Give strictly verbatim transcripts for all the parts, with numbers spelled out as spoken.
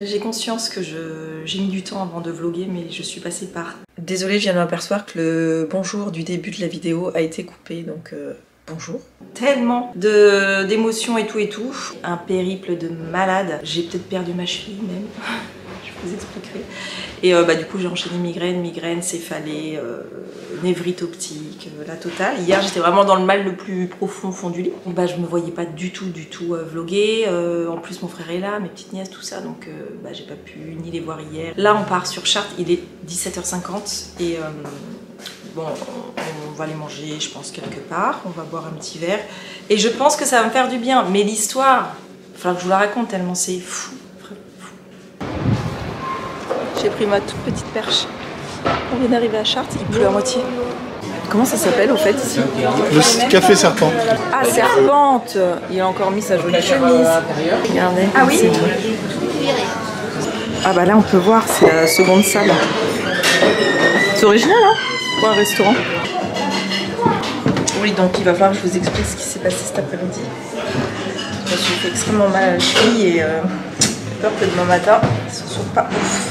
J'ai conscience que je, j'ai mis du temps avant de vloguer, mais je suis passée par. Désolée, je viens de m'apercevoir que le bonjour du début de la vidéo a été coupé, donc euh, bonjour. Tellement de, d'émotions et tout et tout. Un périple de malade. J'ai peut-être perdu ma cheville même. Je vous expliquerai. Et euh, bah, du coup, j'ai enchaîné migraine, migraine, céphalée, euh, névrite optique, euh, la totale. Hier, j'étais vraiment dans le mal le plus profond fond du lit. Donc, bah, je me voyais pas du tout, du tout euh, vloguer. Euh, en plus, mon frère est là, mes petites nièces, tout ça. Donc, euh, bah, j'ai pas pu ni les voir hier. Là, on part sur Chartres. Il est dix-sept heures cinquante. Et euh, bon, on, on va aller manger, je pense, quelque part. On va boire un petit verre. Et je pense que ça va me faire du bien. Mais l'histoire, il faudra que je vous la raconte tellement c'est fou. J'ai pris ma toute petite perche. On vient d'arriver à Chartres, il pleut à moitié. Comment ça s'appelle au fait ici? Le café Serpent. Ah, Serpente! Il a encore mis sa jolie chemise. Regardez. Ah oui? Ah bah là on peut voir, c'est la seconde salle. C'est original hein? Pour un restaurant. Oui, donc il va falloir que je vous explique ce qui s'est passé cet après-midi. Je me suis fait extrêmement mal à la cheville et euh, j'ai peur que demain matin, ce ne soit pas ouf.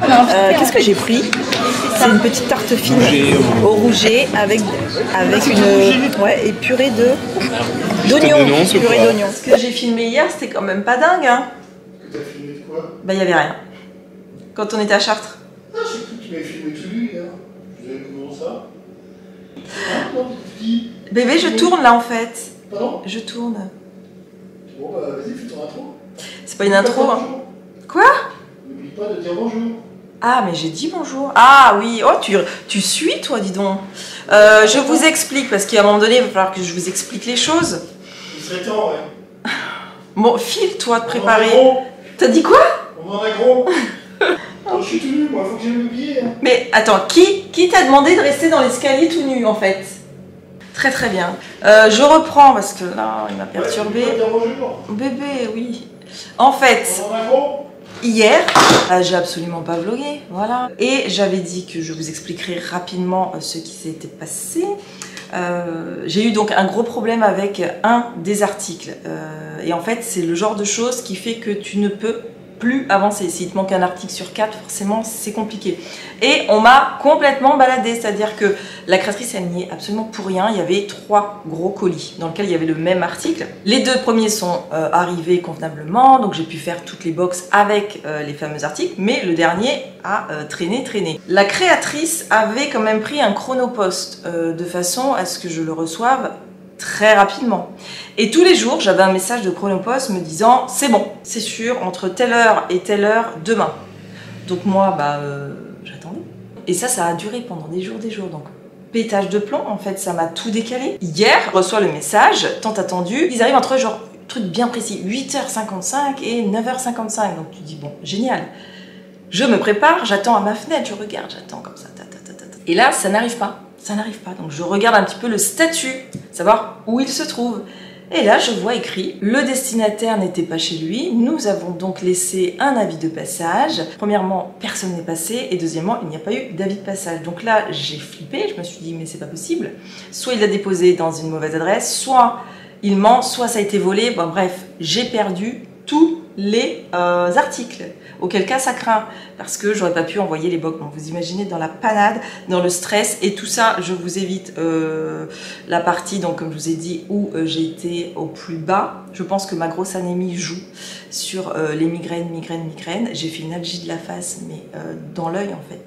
Euh, Qu'est-ce que j'ai pris? C'est une petite tarte fine au rouget avec, avec une ouais, et purée d'oignons. Purée d'oignons. Ce que j'ai filmé hier, c'était quand même pas dingue. Hein. T'as filmé quoi? Bah, il n'y avait rien. Quand on était à Chartres. Non, je sais plus, tu m'avais filmé tout lui. Hein. Vous avez comment ça? Bébé, je tourne là en fait. Pardon? Je tourne. Bon, bah, vas-y, fais ton intro. C'est pas une intro. Hein. Quoi? N'oublie pas de dire bonjour. Ah, mais j'ai dit bonjour. Ah oui, oh, tu, tu suis toi, dis donc. Euh, je vous explique, parce qu'à un moment donné, il va falloir que je vous explique les choses. Il serait temps, ouais. Bon, file-toi de préparer. T'as dit quoi? On en a gros. Oh, je suis tout nu, moi, faut que j'aille m'habiller. Hein. Mais attends, qui, qui t'a demandé de rester dans l'escalier tout nu, en fait? Très très bien. Euh, je reprends, parce que là, il m'a perturbé. Ouais, bonjour. Bébé, oui. En fait... On en a gros. Hier, euh, j'ai absolument pas vlogué, voilà. Et j'avais dit que je vous expliquerai rapidement ce qui s'était passé. Euh, j'ai eu donc un gros problème avec un des articles. Euh, et en fait, c'est le genre de chose qui fait que tu ne peux plus avancer. S'il te manque un article sur quatre, forcément, c'est compliqué. Et on m'a complètement baladée, c'est-à-dire que la créatrice, elle n'y est absolument pour rien. Il y avait trois gros colis dans lesquels il y avait le même article. Les deux premiers sont euh, arrivés convenablement, donc j'ai pu faire toutes les boxes avec euh, les fameux articles, mais le dernier a euh, traîné, traîné. La créatrice avait quand même pris un Chronopost euh, de façon à ce que je le reçoive très rapidement. Et tous les jours, j'avais un message de Chronopost me disant « C'est bon, c'est sûr, entre telle heure et telle heure, demain. » Donc moi, bah, euh, j'attendais. Et ça, ça a duré pendant des jours, des jours. Donc pétage de plomb, en fait, ça m'a tout décalé. Hier, je reçois le message, tant attendu, ils arrivent entre genre, truc bien précis, huit heures cinquante-cinq et neuf heures cinquante-cinq. Donc tu dis « Bon, génial. » Je me prépare, j'attends à ma fenêtre, je regarde, j'attends comme ça. Ta, ta, ta, ta. Et là, ça n'arrive pas. Ça n'arrive pas. Donc je regarde un petit peu le statut, savoir où il se trouve. Et là, je vois écrit « Le destinataire n'était pas chez lui. Nous avons donc laissé un avis de passage. » Premièrement, personne n'est passé. Et deuxièmement, il n'y a pas eu d'avis de passage. Donc là, j'ai flippé. Je me suis dit « Mais c'est pas possible. » Soit il l'a déposé dans une mauvaise adresse, soit il ment, soit ça a été volé. Bon, bref, j'ai perdu tous les euh, articles. Auquel cas, ça craint, parce que j'aurais pas pu envoyer les box. Donc, vous imaginez dans la panade, dans le stress et tout ça. Je vous évite euh, la partie, donc comme je vous ai dit, où euh, j'ai été au plus bas. Je pense que ma grosse anémie joue sur euh, les migraines, migraines, migraines. J'ai fait une algie de la face, mais euh, dans l'œil en fait.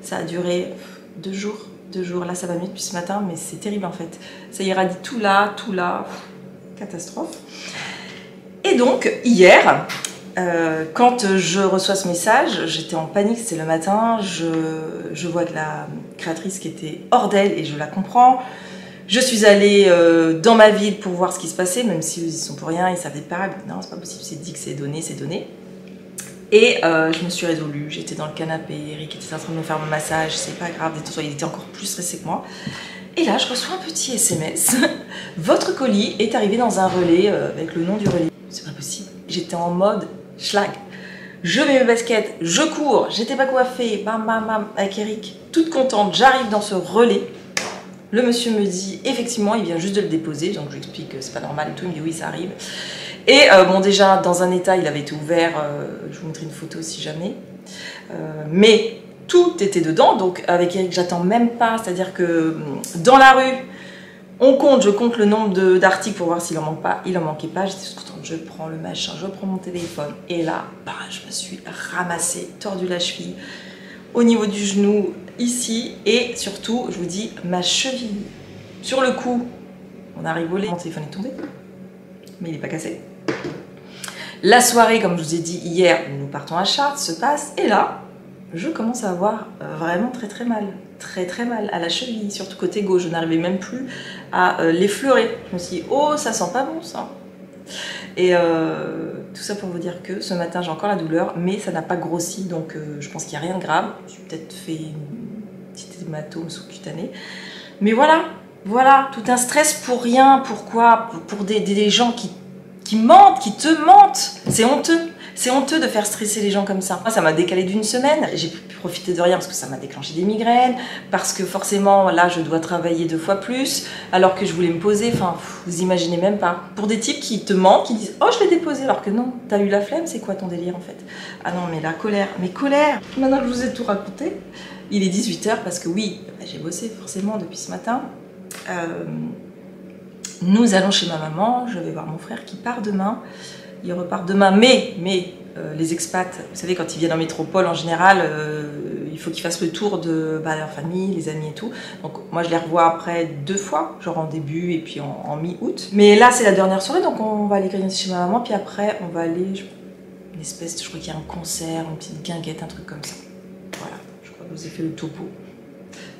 Ça a duré deux jours, deux jours. Là, ça va mieux depuis ce matin, mais c'est terrible en fait. Ça irradie tout là, tout là. Catastrophe. Et donc, hier... Euh, quand je reçois ce message, j'étais en panique, c'était le matin, je, je vois de la créatrice qui était hors d'elle et je la comprends. Je suis allée euh, dans ma ville pour voir ce qui se passait, même si ils sont pour rien, ils savaient pas, non c'est pas possible, c'est dit que c'est donné, c'est donné. Et euh, je me suis résolue, j'étais dans le canapé, Eric était en train de me faire mon massage, c'est pas grave, il était encore plus stressé que moi. Et là je reçois un petit S M S, votre colis est arrivé dans un relais euh, avec le nom du relais. C'est pas possible, j'étais en mode... Schlag. Je mets mes baskets, je cours, j'étais pas coiffée, bam bam bam, avec Eric, toute contente, j'arrive dans ce relais. Le monsieur me dit, effectivement, il vient juste de le déposer, donc je lui explique que c'est pas normal et tout, il me dit oui, ça arrive. Et euh, bon, déjà, dans un état, il avait été ouvert, euh, je vous montrerai une photo si jamais. Euh, mais tout était dedans, donc avec Eric, j'attends même pas, c'est-à-dire que dans la rue, on compte, je compte le nombre d'articles pour voir s'il en manque pas, il en manquait pas, j'étais sous contente, je prends le machin, je prends mon téléphone, et là, bah, je me suis ramassée, tordu la cheville, au niveau du genou, ici, et surtout, je vous dis, ma cheville, sur le coup, on a rigolé, mon téléphone est tombé, mais il n'est pas cassé. La soirée, comme je vous ai dit hier, nous partons à Chartres, se passe, et là, je commence à avoir vraiment très très mal, très très mal à la cheville, surtout côté gauche, je n'arrivais même plus à euh, l'effleurer. Je me suis dit, oh, ça sent pas bon ça. Et euh, tout ça pour vous dire que ce matin, j'ai encore la douleur, mais ça n'a pas grossi, donc euh, je pense qu'il n'y a rien de grave. J'ai peut-être fait une petite hématome sous-cutanée. Mais voilà, voilà, tout un stress pour rien, pourquoi? Pour des, des, des gens qui, qui mentent, qui te mentent, c'est honteux. C'est honteux de faire stresser les gens comme ça. Moi, ça m'a décalé d'une semaine. J'ai pu profiter de rien parce que ça m'a déclenché des migraines, parce que forcément, là, je dois travailler deux fois plus, alors que je voulais me poser. Enfin, vous imaginez même pas. Pour des types qui te mentent, qui disent « Oh, je l'ai déposé !» alors que non, t'as eu la flemme, c'est quoi ton délire en fait? Ah non, mais la colère, mais colère! Maintenant que je vous ai tout raconté, il est dix-huit heures parce que oui, j'ai bossé forcément depuis ce matin. Euh, nous allons chez ma maman, je vais voir mon frère qui part demain. Il repart demain, mais, mais euh, les expats, vous savez, quand ils viennent en métropole, en général, euh, il faut qu'ils fassent le tour de bah, leur famille, les amis et tout. Donc moi, je les revois après deux fois, genre en début et puis en, en mi-août. Mais là, c'est la dernière soirée, donc on va aller grignoter chez ma maman, puis après, on va aller, je, une espèce, je crois qu'il y a un concert, une petite guinguette, un truc comme ça. Voilà, je crois que je vous ai fait le topo.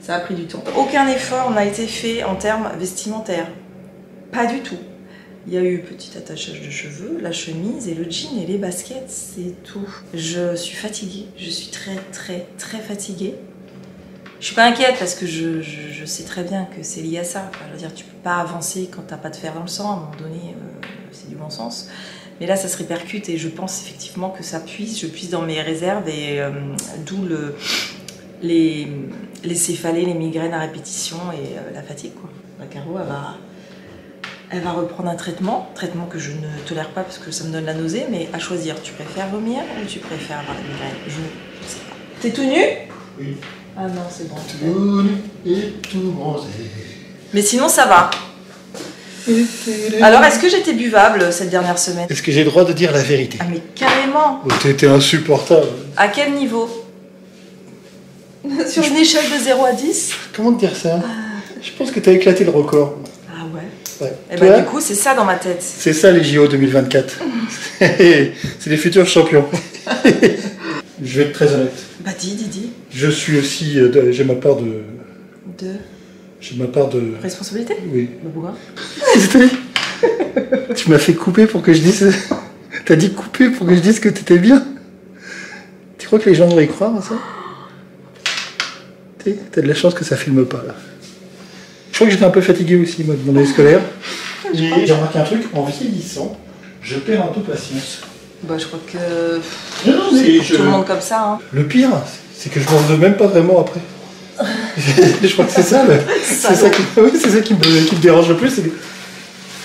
Ça a pris du temps. Aucun effort n'a été fait en termes vestimentaires. Pas du tout. Il y a eu petit attachage de cheveux, la chemise et le jean et les baskets, c'est tout. Je suis fatiguée, je suis très très très fatiguée. Je suis pas inquiète parce que je, je, je sais très bien que c'est lié à ça. Enfin, je veux dire, tu peux pas avancer quand t'as pas de fer dans le sang, à un moment donné, euh, c'est du bon sens. Mais là, ça se répercute et je pense effectivement que ça puise, je puise dans mes réserves et euh, d'où le, les, les céphalées, les migraines à répétition et euh, la fatigue, quoi. La Caro, elle va... Elle va reprendre un traitement, traitement que je ne tolère pas parce que ça me donne la nausée, mais à choisir, tu préfères vomir ou tu préfères avoir la migraine? Je ne sais pas. T'es tout nu? Oui. Ah non, c'est bon. Tout nu et tout bronzé. Mais sinon, ça va. Alors, est-ce que j'étais buvable cette dernière semaine? Est-ce que j'ai le droit de dire la vérité? Ah mais carrément. Ou t'étais insupportable. À quel niveau? Sur une échelle de zéro à dix? Comment te dire ça? Je pense que t'as éclaté le record. Ouais. Et bah, du coup, c'est ça dans ma tête. C'est ça les J O deux mille vingt-quatre. C'est les futurs champions. Je vais être très honnête. Bah dis, dis, dis. Je suis aussi... Euh, j'ai ma part de... De... J'ai ma part de... Responsabilité? Oui. Bah pourquoi? Tu m'as fait couper pour que je dise... T'as dit couper pour que je dise que t'étais bien. Tu crois que les gens vont y croire à ça? T'as de la chance que ça filme pas là. Je crois que j'étais un peu fatigué aussi, moi, de mon année scolaire. J'ai remarqué un truc, en vieillissant, je perds un peu patience. Bah, je crois que... Non, non, mais je... Tout le monde comme ça, hein. Le pire, c'est que je m'en veux même pas vraiment après. Je crois que c'est ça, le... ça, ça, qui... Oui, c'est ça qui me... qui me dérange le plus. Que...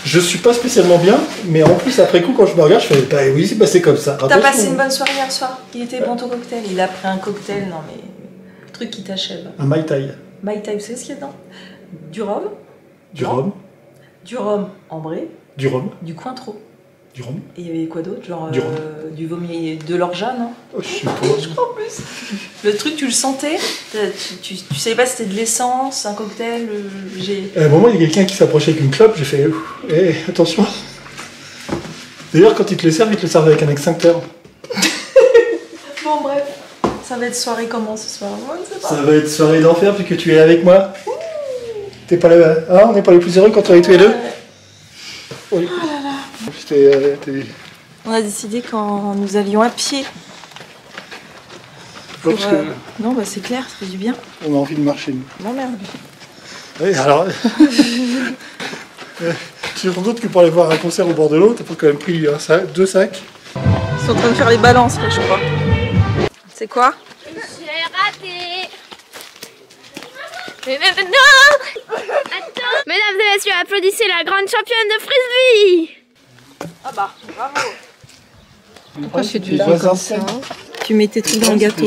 Je suis pas spécialement bien, mais en plus, après coup, quand je me regarde, je fais bah oui, bah, c'est comme ça. T'as passé une bonne soirée hier soir. Il était bon ton cocktail. Il a pris un cocktail, non mais... Le truc qui t'achève. Un Mai Tai. Mai Tai, vous savez ce qu'il y a dedans? Du rhum. Du rhum. Du rhum ambré. Du rhum. Du cointreau. Du rhum. Et il y avait quoi d'autre? Genre du, euh, du vomi de l'orgeat, non? Oh, je sais pas. Je crois en plus. Le truc, tu le sentais? Tu, tu, tu savais pas si c'était de l'essence, un cocktail? Euh, à un moment, il y a quelqu'un qui s'approchait avec une clope, j'ai fait « Hé, attention !» D'ailleurs, quand ils te le servent, ils te le servent avec un extincteur. Bon, bref. Ça va être soirée comment ce soir? Moi, je sais pas. Ça va être soirée d'enfer puisque tu es avec moi. T'es pas là, hein, on n'est pas les plus heureux quand on est tous les deux. Oh là là. On a décidé quand nous allions à pied. Pour, parce que... euh... Non, bah c'est clair, ça fait du bien. On a envie de marcher, nous. Non, merde. Oui, alors... Sans doute que pour aller voir un concert au bord de l'eau, t'as quand même pris un sac, deux sacs. Ils sont en train de faire les balances, là, je crois. C'est quoi? J'ai raté. Mais même non. Attends. Mesdames et messieurs, applaudissez la grande championne de frisbee. Ah bah, bravo. Pourquoi je fais du riz comme ça? Tu mettais tout dans le gâteau.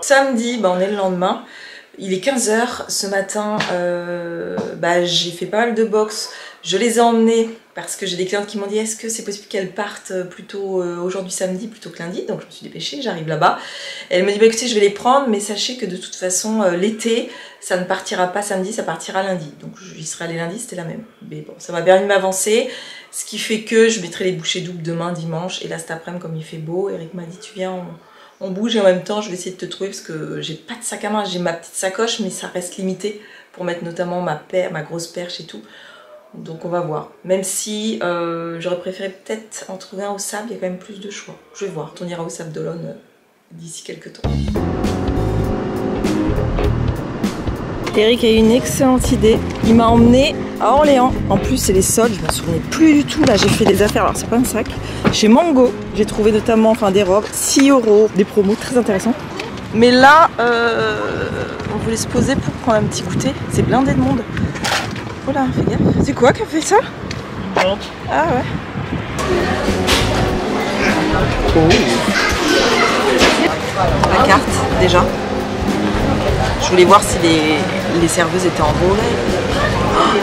Samedi, bah on est le lendemain, il est quinze heures, ce matin euh, bah j'ai fait pas mal de box, je les ai emmenées parce que j'ai des clientes qui m'ont dit est-ce que c'est possible qu'elles partent plutôt euh, aujourd'hui samedi plutôt que lundi, donc je me suis dépêchée, j'arrive là-bas, elle me dit bah écoutez je vais les prendre mais sachez que de toute façon euh, l'été ça ne partira pas samedi, ça partira lundi, donc j'y serai allée lundi, c'était la même, mais bon ça m'a permis de m'avancer, ce qui fait que je mettrai les bouchées doubles demain dimanche et là cet après-midi comme il fait beau, Eric m'a dit tu viens on... on bouge et en même temps je vais essayer de te trouver parce que j'ai pas de sac à main, j'ai ma petite sacoche mais ça reste limité pour mettre notamment ma paire, ma grosse perche et tout. Donc on va voir. Même si euh, j'aurais préféré peut-être en trouver un au Sable, il y a quand même plus de choix. Je vais voir, on ira au Sable d'Olonne d'ici quelques temps. Eric a eu une excellente idée, il m'a emmené à Orléans. En plus c'est les soldes, je ne me souvenais plus du tout, là j'ai fait des affaires, alors c'est pas un sac. Chez Mango, j'ai trouvé notamment enfin, des robes, six euros, des promos très intéressantes. Mais là, euh, on voulait se poser pour prendre un petit goûter, c'est blindé de monde. Oh là, fais gaffe, c'est quoi qui a fait ça? Bon. Ah ouais. Oh. La carte déjà. Je voulais voir si les, les serveuses étaient enrôlées.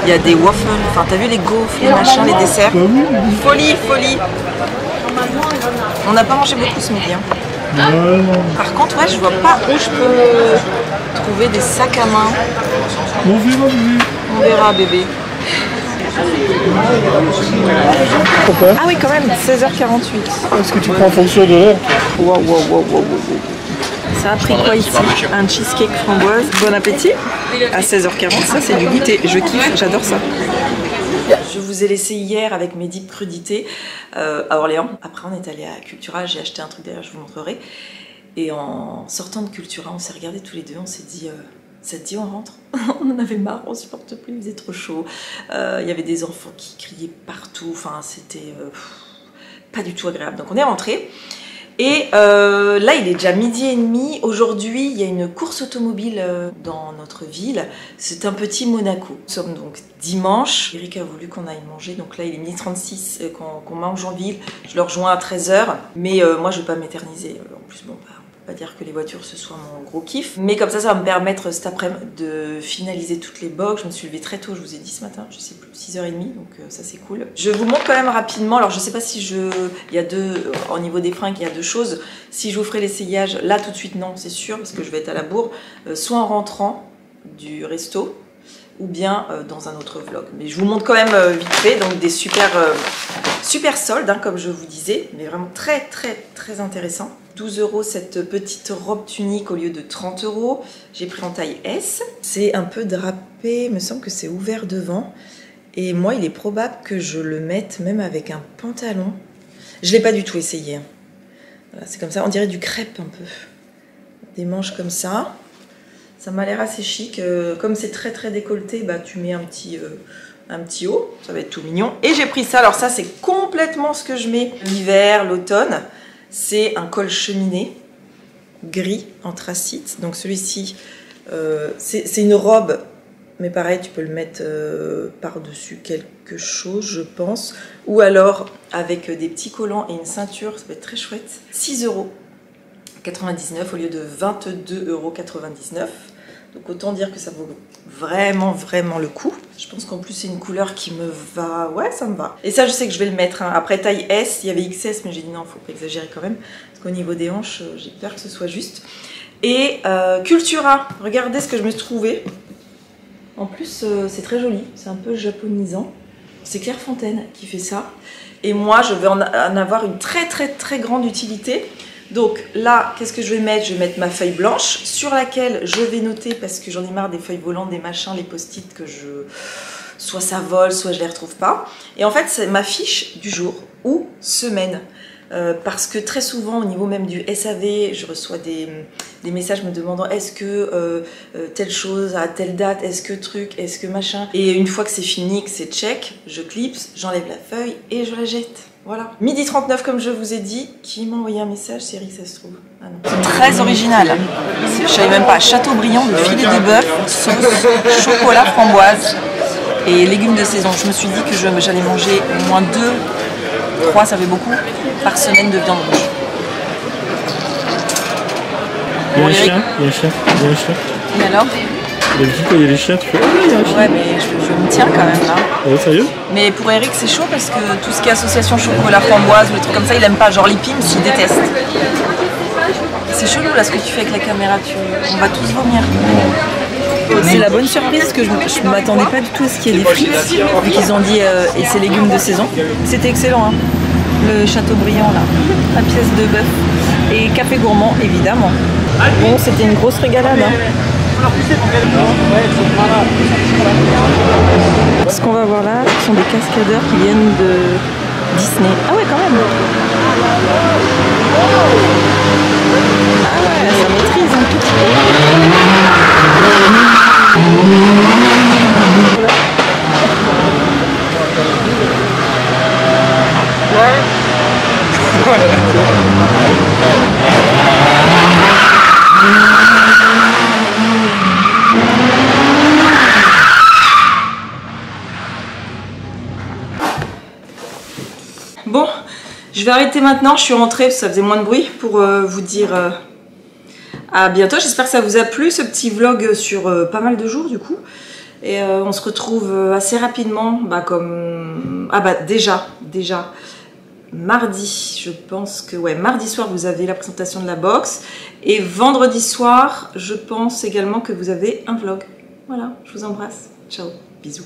Il y a des waffles, enfin t'as vu les gaufres, les machins, les desserts. Folie, folie. On n'a pas mangé beaucoup ce midi. Hein. Par contre, ouais, je vois pas où je peux trouver des sacs à main. On verra, bébé. On verra, bébé. Pourquoi? Ah oui, quand même, seize heures quarante-huit. Est-ce que tu prends en fonction de l'heure? Waouh, waouh, waouh, waouh. Ça a pris quoi ici? Un cheesecake framboise. Bon appétit. À seize heures quarante, ça c'est du goûter. Je kiffe, j'adore ça. Je vous ai laissé hier avec mes dix crudités euh, à Orléans. Après on est allé à Cultura, j'ai acheté un truc d'ailleurs, je vous montrerai. Et en sortant de Cultura, on s'est regardés tous les deux, on s'est dit... Euh, ça te dit on rentre? On en avait marre, on supporte plus, il faisait trop chaud. Il euh, y avait des enfants qui criaient partout, enfin c'était euh, pas du tout agréable. Donc on est rentré. Et euh, là il est déjà midi et demi, aujourd'hui il y a une course automobile dans notre ville, c'est un petit Monaco. Nous sommes donc dimanche, Eric a voulu qu'on aille manger, donc là il est midi trente-six qu'on qu'on mange en ville, je le rejoins à treize heures, mais euh, moi je vais pas m'éterniser, en plus bon bah, on peut pas dire que les voitures ce soit mon gros kiff, mais comme ça ça va me permettre cet après-midi de finaliser toutes les box, je me suis levée très tôt, je vous ai dit ce matin, je sais plus, six heures trente, donc euh, ça c'est cool. Je vous montre quand même rapidement, alors je sais pas si je... il y a deux... au niveau des fringues il y a deux choses, si je vous ferai l'essayage là tout de suite non c'est sûr parce que je vais être à la bourre, euh, soit en rentrant du resto ou bien euh, dans un autre vlog, mais je vous montre quand même euh, vite fait, donc des super, euh, super soldes hein, comme je vous disais, mais vraiment très très très intéressant. douze euros cette petite robe tunique au lieu de trente euros, j'ai pris en taille S, c'est un peu drapé, il me semble que c'est ouvert devant et moi il est probable que je le mette même avec un pantalon, je l'ai pas du tout essayé, voilà, c'est comme ça, on dirait du crêpe un peu, des manches comme ça, ça m'a l'air assez chic, comme c'est très très décolleté, bah tu mets un petit... Euh, un petit haut, ça va être tout mignon. Et j'ai pris ça, alors ça c'est complètement ce que je mets l'hiver, l'automne, c'est un col cheminé gris anthracite, donc celui-ci euh, c'est une robe mais pareil tu peux le mettre euh, par-dessus quelque chose je pense, ou alors avec des petits collants et une ceinture, ça peut être très chouette. Six euros quatre-vingt-dix-neuf au lieu de vingt-deux euros quatre-vingt-dix-neuf, donc autant dire que ça vaut vraiment vraiment le coup. Je pense qu'en plus c'est une couleur qui me va, ouais ça me va. Et ça je sais que je vais le mettre, hein. Après taille S, il y avait X S mais j'ai dit non faut pas exagérer quand même, parce qu'au niveau des hanches j'ai peur que ce soit juste. Et euh, Cultura, regardez ce que je me suis trouvé. En plus euh, c'est très joli, c'est un peu japonisant. C'est Claire Fontaine qui fait ça. Et moi je vais en avoir une très très très grande utilité. Donc là, qu'est-ce que je vais mettre? Je vais mettre ma feuille blanche sur laquelle je vais noter parce que j'en ai marre des feuilles volantes, des machins, les post-it que je... soit ça vole, soit je les retrouve pas. Et en fait, c'est ma fiche du jour ou semaine. Euh, parce que très souvent, au niveau même du S A V, je reçois des, des messages me demandant est-ce que euh, euh, telle chose à telle date, est-ce que truc, est-ce que machin. Et une fois que c'est fini, que c'est check, je clipse, j'enlève la feuille et je la jette. Voilà. midi trente-neuf, comme je vous ai dit, qui m'a envoyé un message, c'est Eric, ça se trouve. Ah non. C'est très original. Je savais même pas. Châteaubriand, le filet de bœuf, sauce, chocolat, framboise et légumes de saison. Je me suis dit que j'allais manger au moins deux. trois, ça fait beaucoup, par semaine de viande rouge. Il y a un chien, il y a un chien, il y a un chien. Et alors ? Il y a dit quand il y a les chiens, tu fais « Ah oui, il y a un chien !» Ouais, mais je, je me tiens quand même là. Ouais, sérieux ? Mais pour Eric, c'est chaud parce que tout ce qui est association chocolat, framboise, le truc comme ça, il aime pas. Genre les pimes, il déteste. C'est chelou là ce que tu fais avec la caméra, tu... on va tous vomir. C'est la bonne surprise parce que je ne m'attendais pas du tout à ce qu'il y ait des frites, vu qu'ils ont dit euh, et c'est légumes de saison. C'était excellent, hein. Le Châteaubriand là, la pièce de bœuf et café gourmand évidemment. Bon, c'était une grosse régalade. Hein. Ce qu'on va voir là, ce sont des cascadeurs qui viennent de Disney. Ah ouais, quand même. Ah ouais, là, ça maîtrise un tout petit peu. Bon, je vais arrêter maintenant, je suis rentrée parce que ça faisait moins de bruit pour euh, vous dire... Euh à bientôt, j'espère que ça vous a plu ce petit vlog sur euh, pas mal de jours du coup et euh, on se retrouve euh, assez rapidement bah comme... ah bah déjà, déjà mardi je pense que ouais mardi soir vous avez la présentation de la box et vendredi soir je pense également que vous avez un vlog. Voilà, je vous embrasse, ciao, bisous.